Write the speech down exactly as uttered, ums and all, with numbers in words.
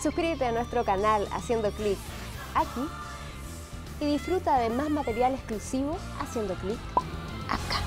Suscríbete a nuestro canal haciendo clic aquí y disfruta de más material exclusivo haciendo clic acá.